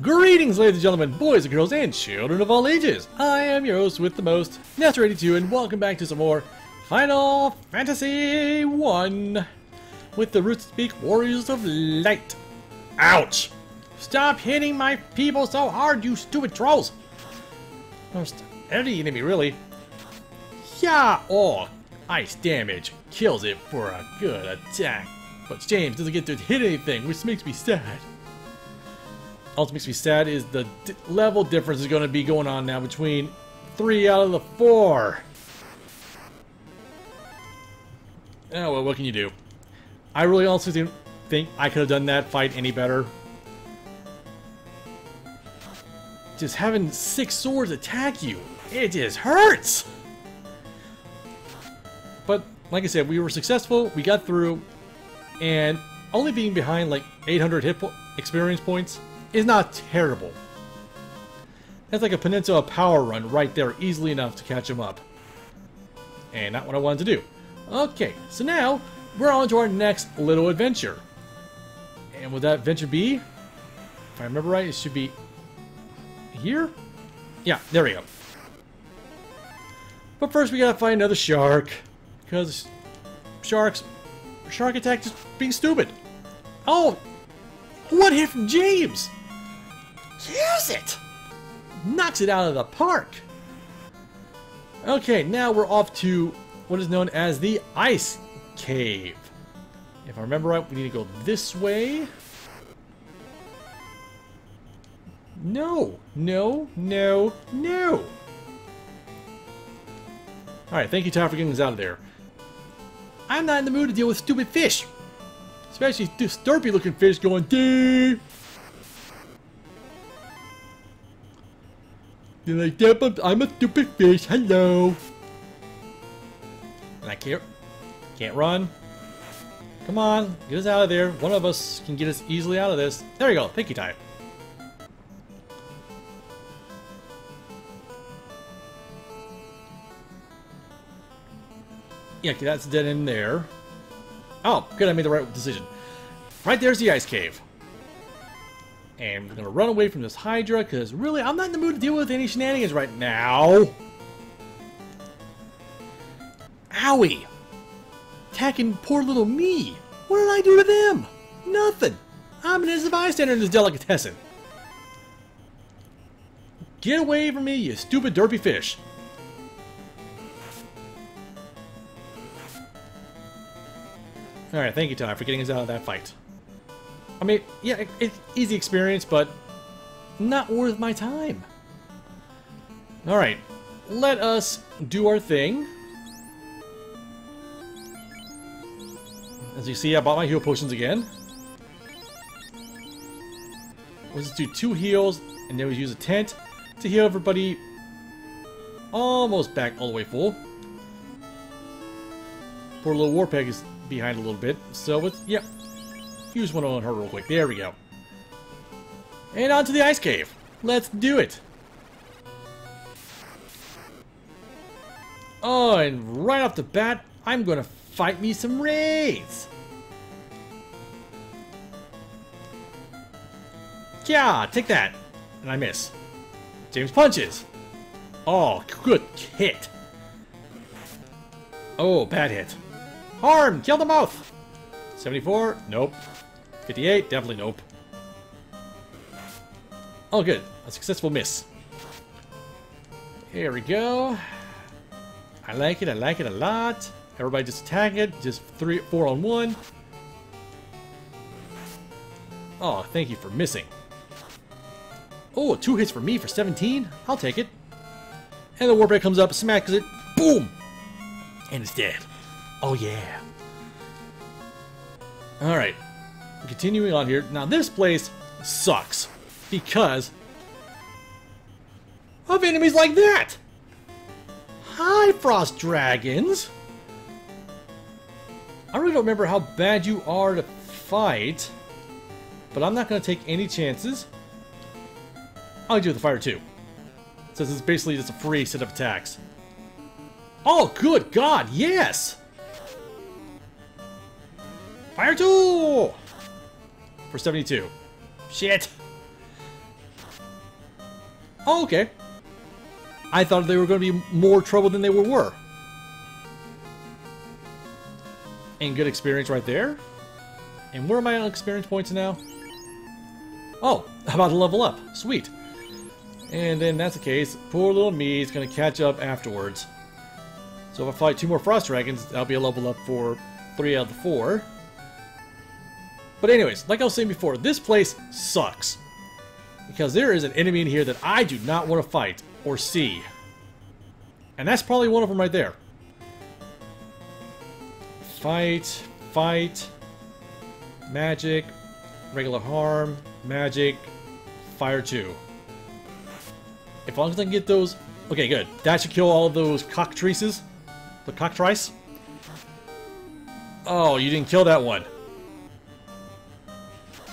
Greetings, ladies and gentlemen, boys and girls, and children of all ages. I am your host with the most, Nester82, and welcome back to some more Final Fantasy 1 with the Rootspeak Warriors of Light. Ouch! Stop hitting my people so hard, you stupid trolls! Almost any enemy, really. Yeah, oh, ice damage kills it for a good attack. But James doesn't get to hit anything, which makes me sad. Also makes me sad is the level difference is going to be going on now between 3 out of the 4. Oh well, what can you do? I really also didn't think I could have done that fight any better. Just having 6 swords attack you, it just hurts! But, like I said, we were successful, we got through, and only being behind like 800 hit experience points is not terrible. That's like a Peninsula power run right there, easily enough to catch him up. And not what I wanted to do. Okay, so now we're on to our next little adventure. And would that adventure be? If I remember right, it should be here? Yeah, there we go. But first we gotta find another shark, because shark attack is being stupid. Oh, what hit from James? Kills it! Knocks it out of the park. Okay, now we're off to what is known as the ice cave. If I remember right, we need to go this way. No, no, no, no. Alright, thank you, Ty, for getting us out of there. I'm not in the mood to deal with stupid fish. Especially this derpy looking fish going dee. You're like, yep, I'm a stupid fish, hello. And I can't run. Come on, get us out of there. One of us can get us easily out of this. There we go, thank you, Ty. Yeah, okay, that's dead in there. Oh, good, I made the right decision. Right there's the ice cave. And we're gonna run away from this Hydra, because really, I'm not in the mood to deal with any shenanigans right now. Owie! Attacking poor little me! What did I do to them? Nothing! I'm an innocent bystander in this delicatessen. Get away from me, you stupid derpy fish. Alright, thank you, Ty, for getting us out of that fight. I mean, yeah, it's easy experience, but not worth my time. Alright, let us do our thing. As you see, I bought my heal potions again. We'll just do 2 heals, and then we use a tent to heal everybody almost back all the way full. Poor little Warpek is behind a little bit, so it's, yeah. Use one on her real quick. There we go. And on to the ice cave. Let's do it. Oh, and right off the bat, I'm gonna fight me some raids. Yeah, take that. And I miss. James punches. Oh, good hit. Oh, bad hit. Harm! Kill the mouth! 74? Nope. 58? Definitely nope. Oh good. A successful miss. Here we go. I like it. I like it a lot. Everybody just attack it. Just 3-4 on one. Oh, thank you for missing. Oh, 2 hits for me for 17? I'll take it. And the Warpek comes up, smacks it. Boom! And it's dead. Oh yeah. Alright. Continuing on here. Now this place sucks because of enemies like that! Hi, Frost Dragons! I really don't remember how bad you are to fight, but I'm not going to take any chances. I'll do the fire too, since it's basically just a free set of attacks. Oh good god, yes! Fire 2! For 72. Shit! Oh, okay. I thought they were going to be more trouble than they were. And good experience right there. And where are my experience points now? Oh, I'm about to level up. Sweet. And then that's the case. Poor little me is going to catch up afterwards. So if I fight two more Frost Dragons, I'll be a level up for 3 out of the 4. But anyways, like I was saying before, this place sucks. Because there is an enemy in here that I do not want to fight or see. And that's probably one of them right there. Fight, fight, magic, regular harm, magic, fire 2. As long as I can get those... Okay, good. That should kill all of those cockatrices. The cockatrice. Oh, you didn't kill that one.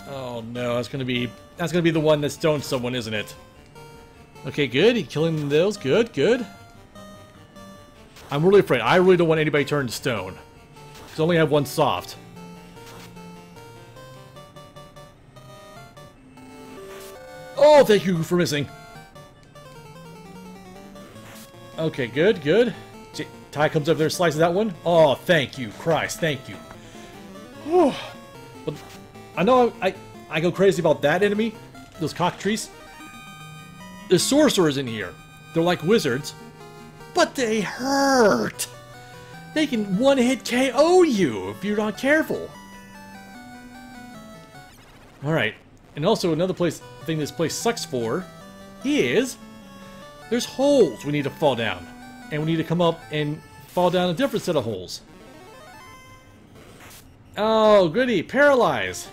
Oh no, that's gonna be the one that stoned someone, isn't it? Okay, good. He's killing those. Good, good. I'm really afraid. I really don't want anybody turned to stone. Because I only have one soft. Oh, thank you for missing. Okay, good, good. Ty comes up there and slices that one. Oh, thank you, Christ, thank you. Whew. But I know I go crazy about that enemy, those cockatrices. There's sorcerers in here. They're like wizards, but they hurt. They can one-hit KO you if you're not careful. All right, and also another thing this place sucks for is... There's holes we need to fall down, and we need to come up and fall down a different set of holes. Oh, goody, paralyze!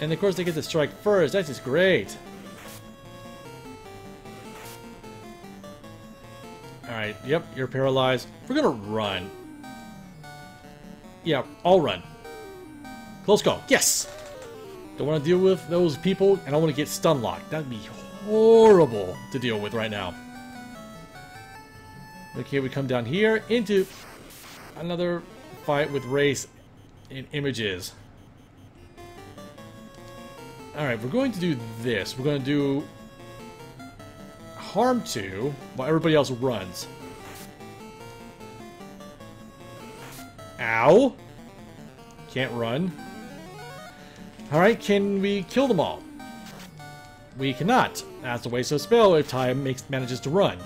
And of course they get to strike first, that's just great. Alright, yep, you're paralyzed. We're gonna run. Yeah, I'll run. Close call, yes! Don't want to deal with those people, and I want to get stun locked. That'd be horrible to deal with right now. Okay, we come down here into another fight with race and images. Alright, we're going to do this. We're going to do harm 2 while everybody else runs. Ow! Can't run. Alright, can we kill them all? We cannot. That's a waste of a spell if Ty manages to run.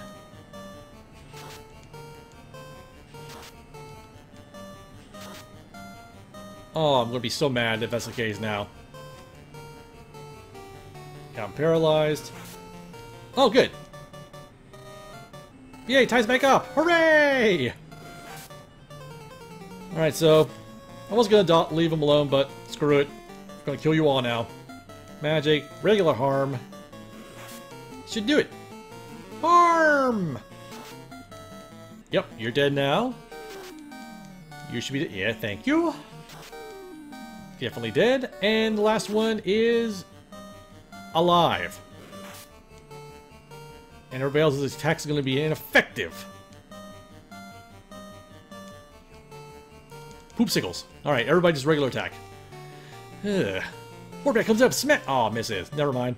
Oh, I'm gonna be so mad if that's the case now. Yeah, I'm paralyzed. Oh, good. Yay, Ty's back up! Hooray! Alright, so... I was gonna leave him alone, but screw it. Gonna kill you all now. Magic, regular harm. Should do it. Harm! Yep, you're dead now. You should be dead. Yeah, thank you. Definitely dead. And the last one is... alive. And everybody else's attacks are gonna be ineffective. Poopsicles. Alright, everybody just regular attack. Ugh. Warpek comes up, smack! Aw, misses. Never mind.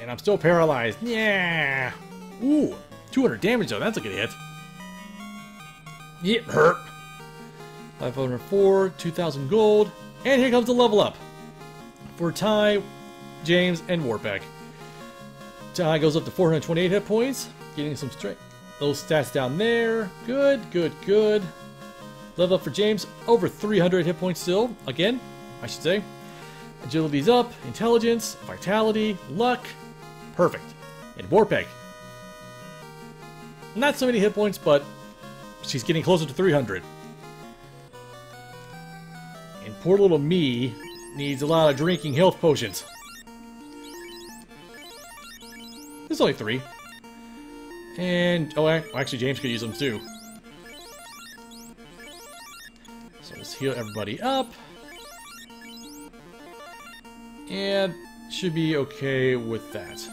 And I'm still paralyzed. Yeah! Ooh, 200 damage though, that's a good hit. It hurt. 504, 2,000 gold. And here comes the level up. For Ty, James, and Warpek. Ty goes up to 428 hit points. Getting some strength. Those stats down there. Good, good, good. Level up for James, over 300 hit points still, again, I should say. Agility's up, intelligence, vitality, luck, perfect. And Warpek, not so many hit points, but she's getting closer to 300. And poor little me needs a lot of drinking health potions. There's only 3. And, oh, actually James could use them too. Heal everybody up. And should be okay with that.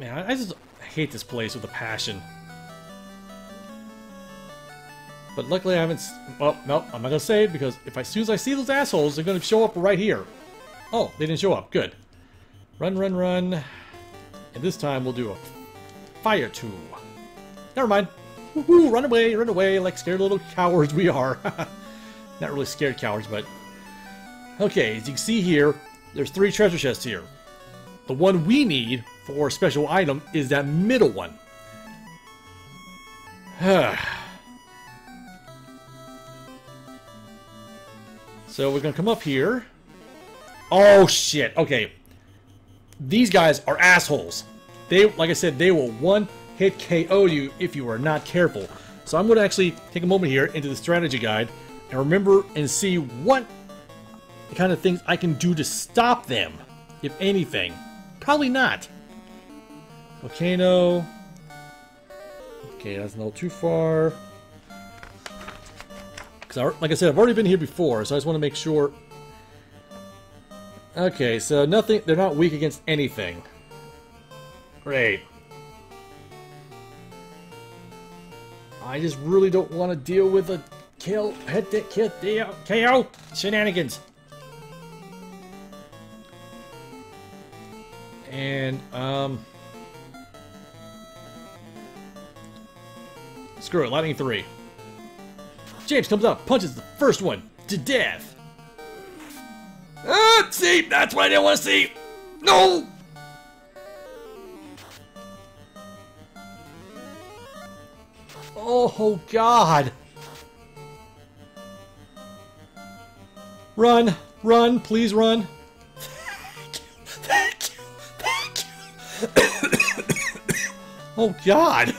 Man, I just hate this place with a passion. But luckily I haven't... Well, no, I'm not going to save, because if I, as soon as I see those assholes, they're going to show up right here. Oh, they didn't show up. Good. Run, run, run. And this time we'll do a fire too. Never mind. Woohoo! Run away, like scared little cowards we are. Not really scared cowards, but... Okay, as you can see here, there's 3 treasure chests here. The one we need for a special item is that middle one. So we're gonna come up here. Oh shit, okay. These guys are assholes. They, like I said, they will one-hit KO you if you are not careful. So I'm gonna actually take a moment here into the strategy guide and remember and see what kind of things I can do to stop them, if anything. Probably not. Volcano. Okay, that's not too far. Like I said, I've already been here before, so I just want to make sure. Okay, so nothing, they're not weak against anything. Great. I just really don't want to deal with a KO shenanigans. And, screw it, lightning 3. James comes up, punches the first one to death. Ah, see, that's what I didn't want to see. No. Oh God! Run, run, please run. Thank you, thank you, thank you. Oh God!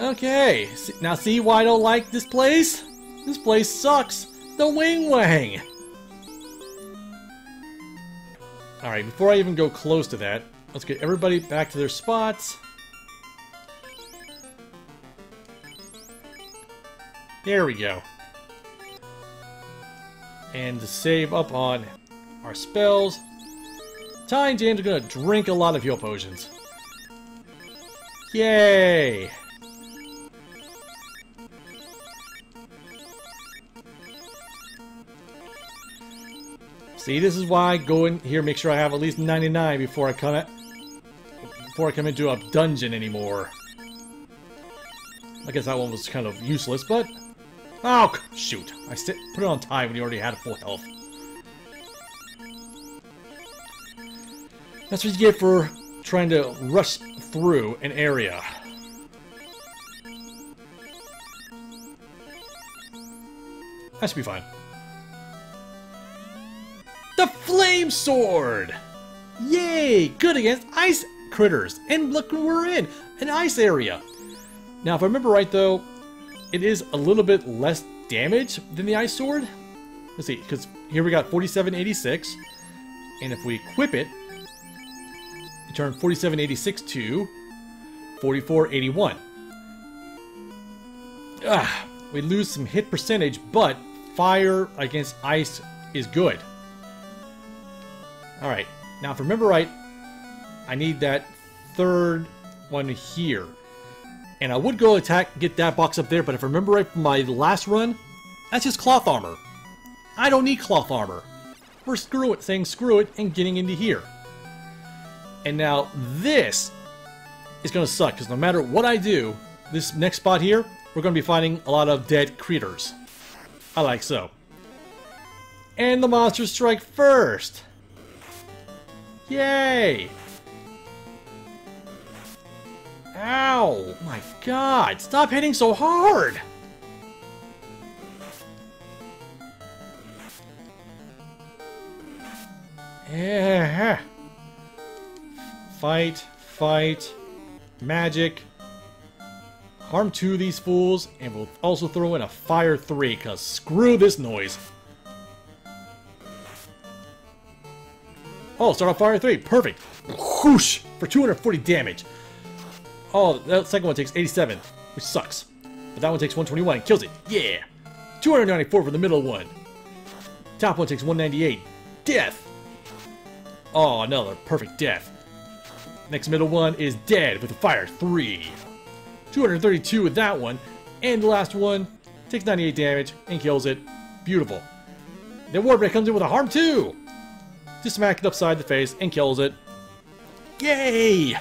Okay, now see why I don't like this place? This place sucks. The Wing Wang. Alright, before I even go close to that, let's get everybody back to their spots. There we go. And to save up on our spells, Ty and James are going to drink a lot of heal potions. Yay! See, this is why I go in here, make sure I have at least 99 before I come into a dungeon anymore. I guess that one was kind of useless, but oh shoot! I put it on time when you already had full health. That's what you get for trying to rush through an area. That should be fine. The Flame Sword! Yay! Good against ice critters! And look, we're in an ice area! Now, if I remember right, though, it is a little bit less damage than the Ice Sword. Let's see, because here we got 4786, and if we equip it, we turn 4786 to 4481. Ah, we lose some hit percentage, but fire against ice is good. Alright, now if I remember right, I need that third one here. And I would go attack, get that box up there, but if I remember right from my last run, that's just cloth armor. I don't need cloth armor. We're screw it, saying screw it, and getting into here. And now this is going to suck, because no matter what I do, this next spot here, we're going to be finding a lot of dead creatures. I like so. And the monsters strike first! Yay! Ow! My God! Stop hitting so hard! Yeah. Fight, fight, magic. Harm 2 these fools, and we'll also throw in a fire 3, cause screw this noise. Oh, start on fire 3. Perfect. Whoosh! For 240 damage. Oh, that second one takes 87, which sucks. But that one takes 121 and kills it. Yeah! 294 for the middle one. Top one takes 198. Death! Oh, another perfect death. Next middle one is dead with a fire 3. 232 with that one. And the last one takes 98 damage and kills it. Beautiful. Then Warpek comes in with a harm 2. Just smacked it upside the face and kills it. Yay!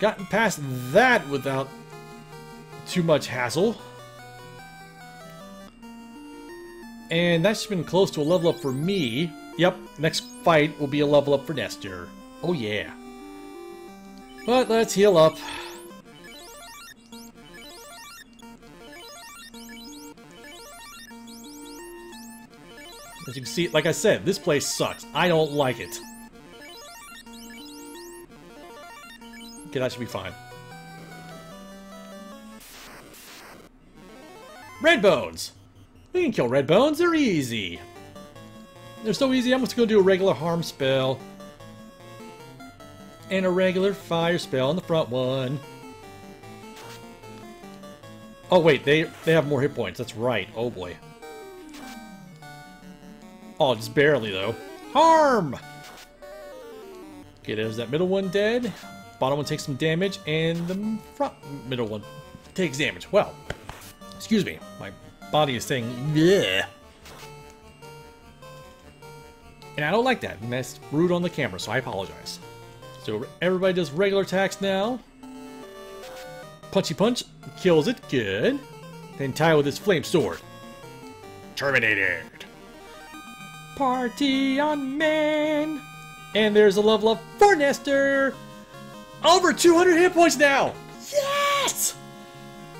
Gotten past that without too much hassle. And that's been close to a level up for me. Yep, next fight will be a level up for Nester. Oh yeah. But let's heal up. As you can see, like I said, this place sucks. I don't like it. Okay, that should be fine. Red bones! We can kill red bones, they're easy. They're so easy, I'm just gonna do a regular harm spell. And a regular fire spell on the front one. Oh wait, they have more hit points, that's right. Oh boy. Oh, just barely though. Harm! Okay, there's that middle one dead. Bottom one takes some damage, and the front middle one takes damage. Well, excuse me, my body is saying, yeah. And I don't like that, and that's rude on the camera, so I apologize. So everybody does regular attacks now. Punchy punch, kills it, good. Then tie with his flame sword. Terminated. Party on, man! And there's a level up for Nester! Over 200 hit points now! Yes!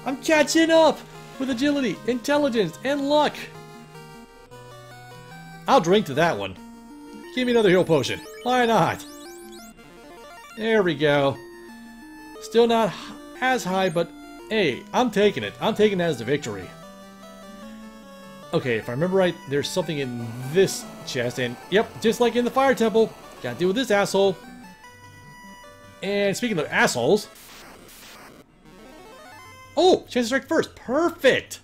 I'm catching up with agility, intelligence, and luck! I'll drink to that one. Give me another heal potion. Why not? There we go. Still not as high, but hey, I'm taking it. I'm taking that as the victory. Okay, if I remember right, there's something in this chest, and yep, just like in the fire temple, gotta deal with this asshole. And speaking of assholes... Oh! Chance to strike first! Perfect!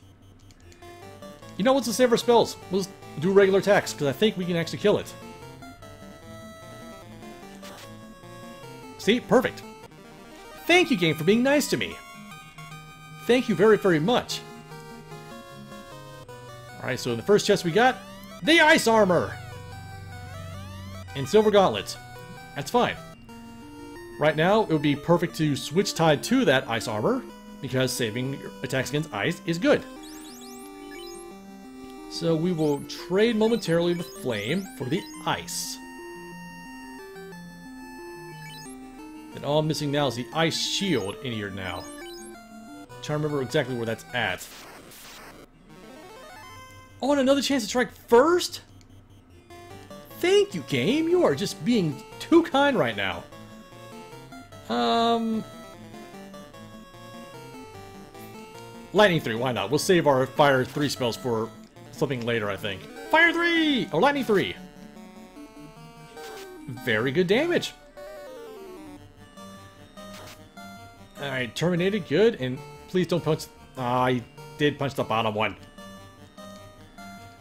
You know what's the save our spells? We'll just do regular attacks, because I think we can actually kill it. See? Perfect. Thank you, game, for being nice to me. Thank you very, very much. Alright, so in the first chest we got the ice armor! And silver gauntlets. That's fine. Right now, it would be perfect to switch tide to that ice armor, because saving attacks against ice is good. So we will trade momentarily with flame for the ice. And all I'm missing now is the ice shield in here now. I'm trying to remember exactly where that's at. Oh, and another chance to strike first? Thank you, game. You are just being too kind right now. Lightning 3, why not? We'll save our Fire 3 spells for something later, I think. Fire 3! Or Lightning 3! Very good damage. Alright, terminated, good. And please don't punch... I did punch the bottom one.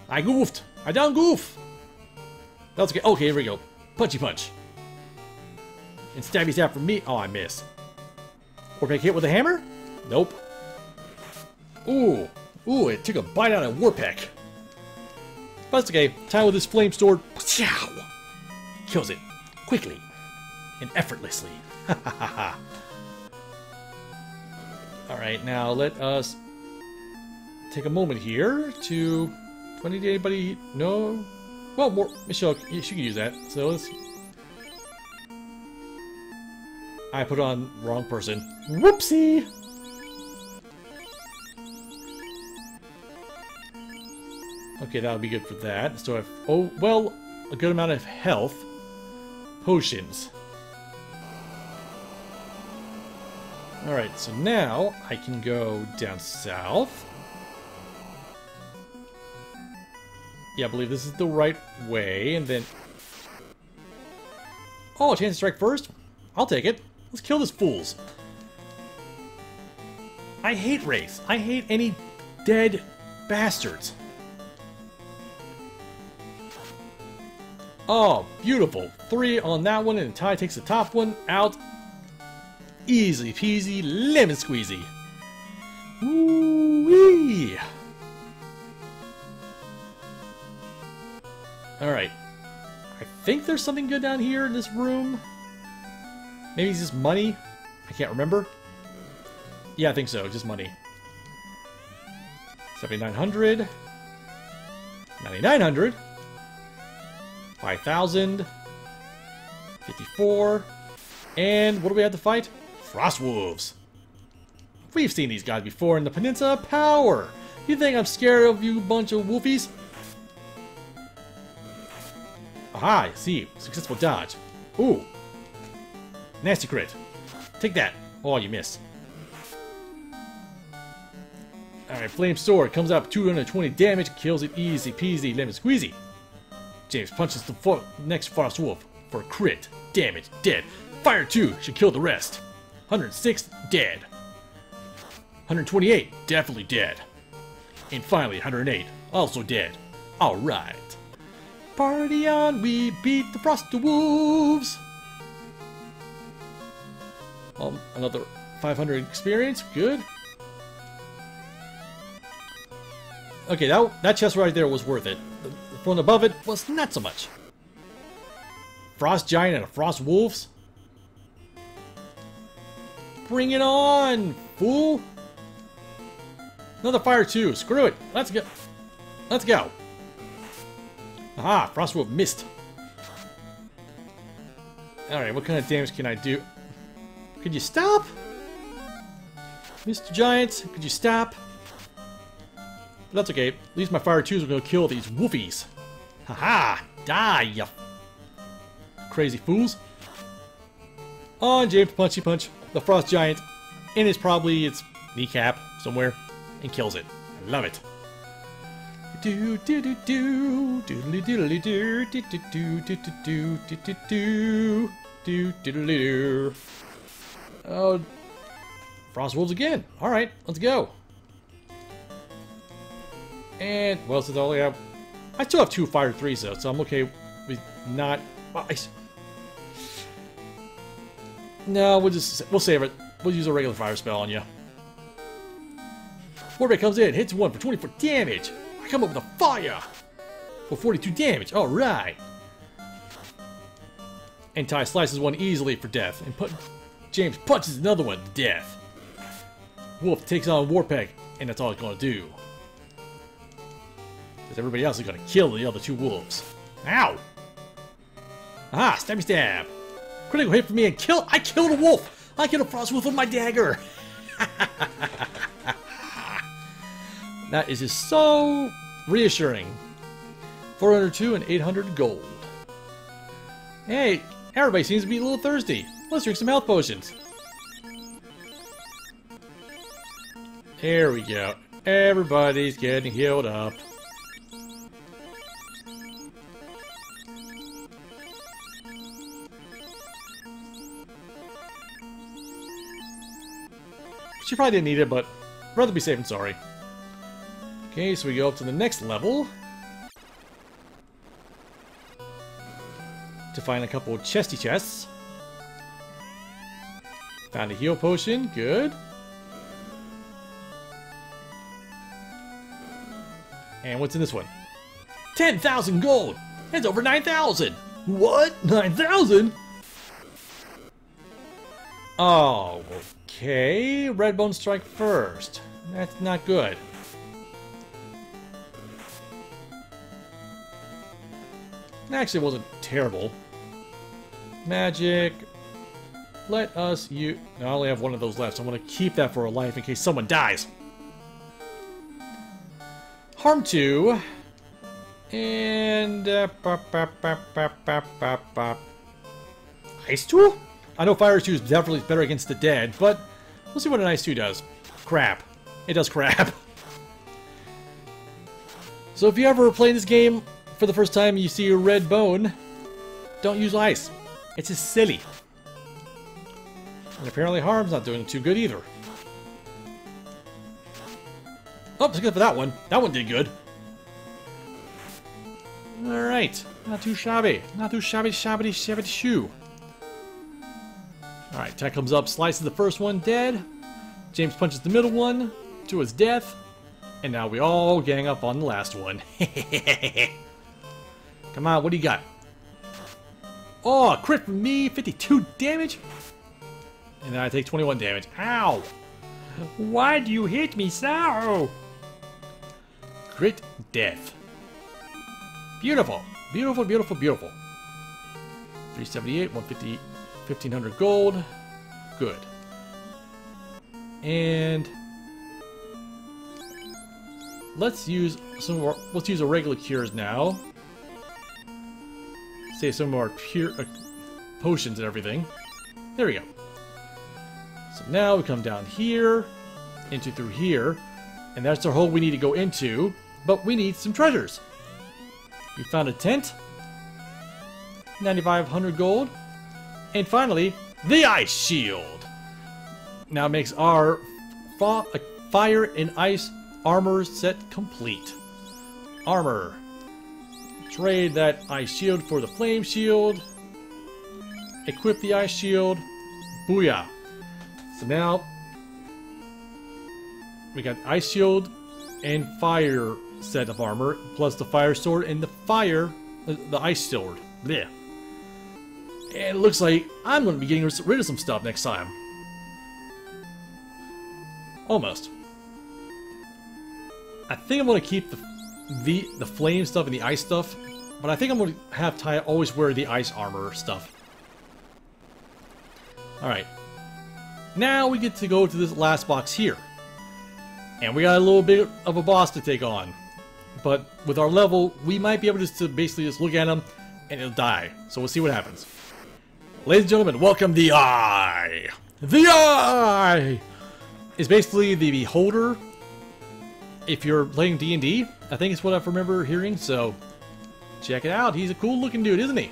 I goofed! I don't goof! That's okay. Okay, here we go. Punchy punch. And stabby stab for me. Oh, I miss. Or Warpek hit with a hammer? Nope. Ooh. Ooh, it took a bite out of Warpek. But it's okay. Tie with his flame sword. Kills it. Quickly. And effortlessly. Ha ha ha ha. Alright, now let us take a moment here to... Do I need anybody? No? Well, Michelle, she can use that. So let's... I put on wrong person. Whoopsie! Okay, that'll be good for that. So I have, oh, well, a good amount of health. Potions. Alright, so now I can go down south. Yeah, I believe this is the right way, and then... Oh, chance to strike first? I'll take it. Let's kill these fools. I hate wraiths. I hate any dead bastards. Oh, beautiful. 3 on that one, and Ty takes the top one out. Easy peasy, lemon squeezy. Woo-wee! Alright. I think there's something good down here in this room. Maybe it's just money? I can't remember. Yeah, I think so. Just money. 7,900. 9,900. 5,000. 54. And what do we have to fight? Frost wolves. We've seen these guys before in the Peninsula of Power. You think I'm scared of you bunch of wolfies? Aha, I see. Successful dodge. Ooh. Nasty crit. Take that. Oh, you missed. Alright, Flame Sword comes up 220 damage, kills it easy peasy, lemon squeezy. James punches the next Frost Wolf for a crit. Damage, dead. Fire 2 should kill the rest. 106, dead. 128, definitely dead. And finally, 108, also dead. Alright. Party on, we beat the Frost Wolves! Another 500 experience, good. Okay, that chest right there was worth it. The one above it was not so much. Frost Giant and a Frost Wolves? Bring it on, fool! Another fire too, screw it, let's go! Let's go! Aha, Frost Wolf missed. Alright, what kind of damage can I do? Could you stop? Mr. Giant, could you stop? That's okay. At least my fire twos are gonna kill these woofies. Haha! Die, you crazy fools! On James Punchy Punch, the Frost Giant, and it's probably its kneecap somewhere, and kills it. I love it. Do do do do doodly doodly do do do do do do do do do do. Oh, Frost Wolves again. All right, let's go. And what else is all I have? I still have 2 fire threes though, so I'm okay with not. Well, no, we'll save it. We'll use a regular fire spell on you. Warpek comes in, hits 1 for 24 damage. I come up with a fire for 42 damage. All right. And Ty slices one easily for death, and James punches another one to death. Wolf takes on Warpek, and that's all it's gonna do. Everybody else is going to kill the other 2 wolves. Ow! Aha! Stabby stab! Critical hit for me and kill! I killed a wolf! I killed a Frost Wolf with my dagger! That is just so reassuring. 402 and 800 gold. Hey, everybody seems to be a little thirsty. Let's drink some health potions. There we go. Everybody's getting healed up. She probably didn't need it, but I'd rather be safe than sorry. Okay, so we go up to the next level to find a couple of chesty chests. Found a heal potion, good. And what's in this one? 10,000 gold! It's over 9,000! What? 9,000?! Oh, okay. Red Bone Strike first. That's not good. Actually, it wasn't terrible. Magic. Let us use... I only have 1 of those left, so I'm going to keep that for a life in case someone dies. Harm 2. And... Ice Tool? I know Fire 2 is definitely better against the dead, but we'll see what an Ice 2 does. Crap. It does crap. So if you ever play this game for the first time and you see a red bone, don't use ice. It's just silly. And apparently Harm's not doing too good either. Oh, it's good for that one. That one did good. Alright, not too shabby. Not too shabby, shabbity, shabbity, shoo. Alright, Tech comes up, slices the first one dead. James punches the middle one to his death. And now we all gang up on the last one. Come on, what do you got? Oh, crit for me, 52 damage. And then I take 21 damage. Ow! Why do you hit me so? Crit death. Beautiful. Beautiful, beautiful, beautiful. 378, 150, 1500 gold. Good. And let's use some more. Let's use our regular cures now. Save some of our cure potions and everything. There we go. So now we come down here, into through here, and that's our hole we need to go into. But we need some treasures. We found a tent, 9,500 gold, and finally the ice shield. Now makes our fire and ice armor set complete. Armor. Trade that ice shield for the flame shield. Equip the ice shield. Booyah. So now we got ice shield and fire set of armor, plus the fire sword and the ice sword. Yeah. And it looks like I'm going to be getting rid of some stuff next time. Almost. I think I'm going to keep the flame stuff and the ice stuff, but I think I'm going to have Taya always wear the ice armor stuff. Alright. Now we get to go to this last box here. And we got a little bit of a boss to take on. But with our level, we might be able just to basically just look at him and it'll die. So we'll see what happens. Ladies and gentlemen, welcome the Eye! The Eye! It's basically the Beholder. If you're playing D&D, I think it's what I remember hearing, so check it out. He's a cool looking dude, isn't he?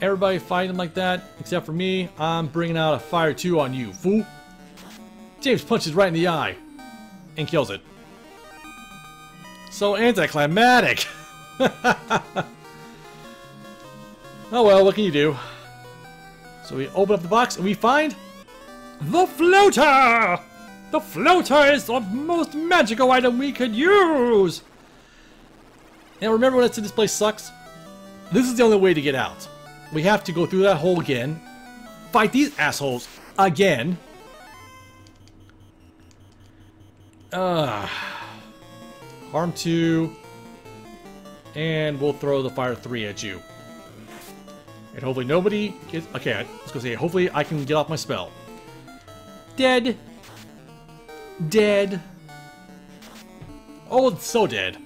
Everybody fighting him like that, except for me. I'm bringing out a fire 2 on you, fool. James punches right in the eye and kills it. So anticlimactic! Oh well, what can you do? So we open up the box and we find the floater! The floater is the most magical item we could use! Now remember when I said this place sucks? This is the only way to get out. We have to go through that hole again, fight these assholes again. Harm 2, and we'll throw the fire 3 at you. And hopefully nobody gets... Okay, I was gonna say, hopefully I can get off my spell. Dead. Dead. Oh, it's so dead.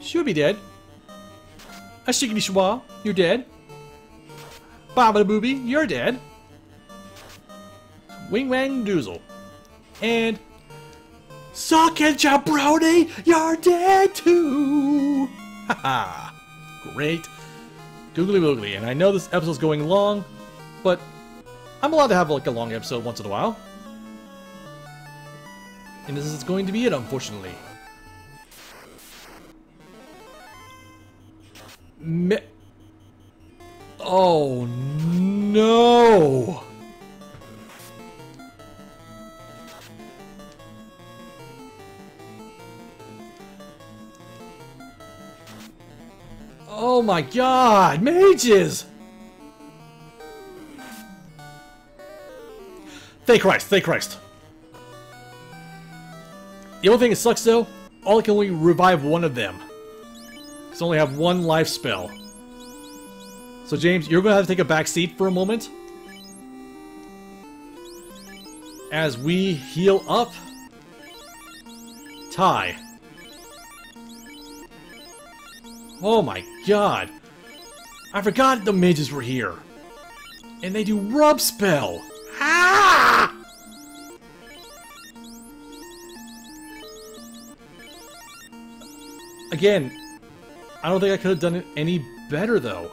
Should be dead. A shiggity shwa, you're dead. Baba Booby, you're dead. Wing Wang Doozle. And Sock and Jabroni, you're dead too. Haha. Great. Googly woogly. And I know this episode's going long, but I'm allowed to have like a long episode once in a while. And this is going to be it, unfortunately. Oh no! Oh my god, mages! Thank Christ, thank Christ. The only thing that sucks though, all I can only revive one of them. Because I only have one life spell. So James, you're going to have to take a back seat for a moment. As we heal up. Ty. Oh my god. I forgot the mages were here. And they do rub spell. Ah! Again, I don't think I could have done it any better, though.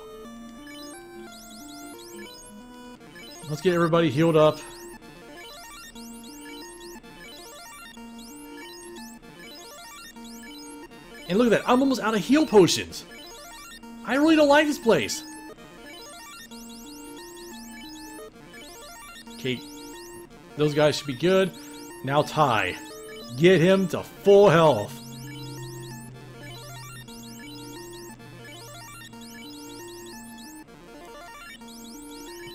Let's get everybody healed up. And look at that, I'm almost out of heal potions. I really don't like this place. Okay, those guys should be good. Now Ty, get him to full health.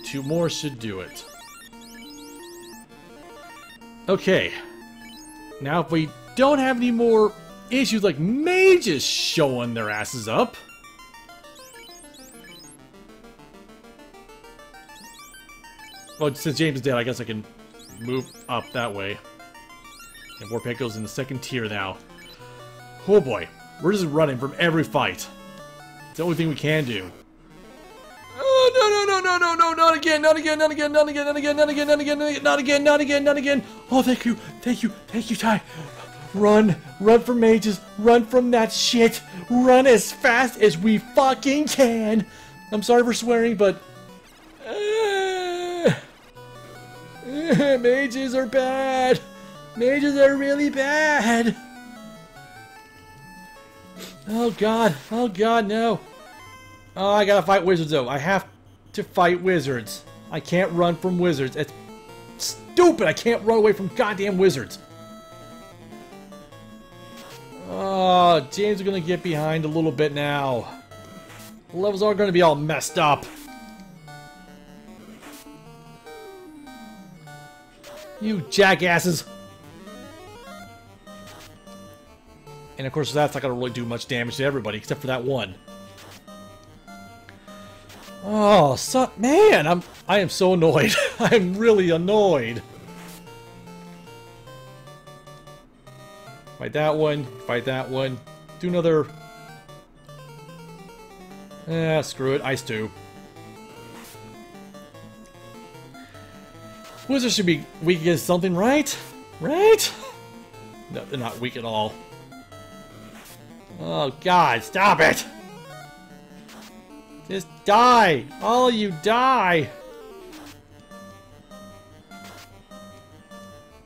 Two more should do it. Okay. Now if we don't have any more issues like mages showing their asses up. Well, since James is dead, I guess I can move up that way. And Warpek goes in the second tier now. Oh boy. We're just running from every fight. It's the only thing we can do. No, not again. Oh, thank you, Ty. Run from mages, run from that shit. Run as fast as we fucking can. I'm sorry for swearing, but mages are bad. Mages are really bad. Oh god, no. Oh, I gotta fight wizards though. I have to fight wizards. I can't run from wizards. It's stupid. I can't run away from goddamn wizards. Oh, James is gonna get behind a little bit now. The levels are gonna be all messed up. You jackasses. And of course that's not gonna really do much damage to everybody except for that one. Oh, man, I am so annoyed. I'm really annoyed. Fight that one. Fight that one. Do another. Eh, screw it. Ice two. Wizards should be weak against something, right? Right? No, they're not weak at all. Oh, God, stop it! Just die! All you die!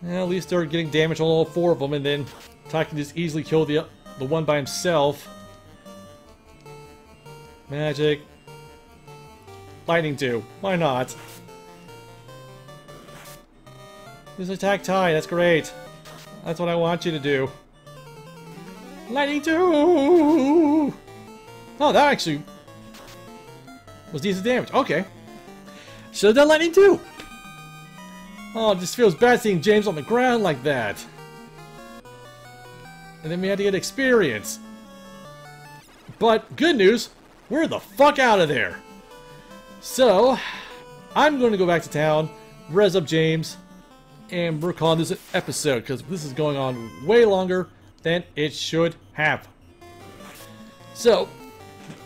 Well, at least they're getting damage on all four of them, and then Ty can just easily kill the one by himself. Magic. Lightning dew. Why not? Just attack Ty, that's great. That's what I want you to do. Lightning dew! Oh, that actually was decent damage. Okay. Should have done lightning too. Oh, it just feels bad seeing James on the ground like that. And then we had to get experience. But good news, we're the fuck out of there. So, I'm going to go back to town, res up James, and we're calling this an episode because this is going on way longer than it should have. So,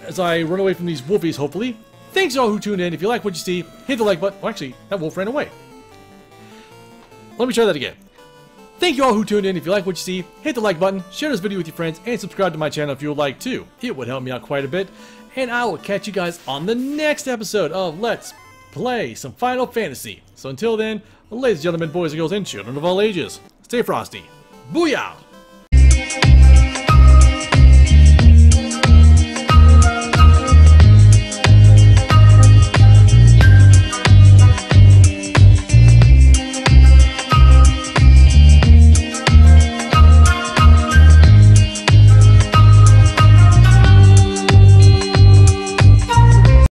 as I run away from these wolfies, hopefully. Thanks all who tuned in. If you like what you see, hit the like button. Well, actually, that wolf ran away. Let me try that again. Thank you all who tuned in. If you like what you see, hit the like button, share this video with your friends, and subscribe to my channel if you would like to. It would help me out quite a bit. And I will catch you guys on the next episode of Let's Play some Final Fantasy. So until then, ladies and gentlemen, boys and girls, and children of all ages, stay frosty. Booyah!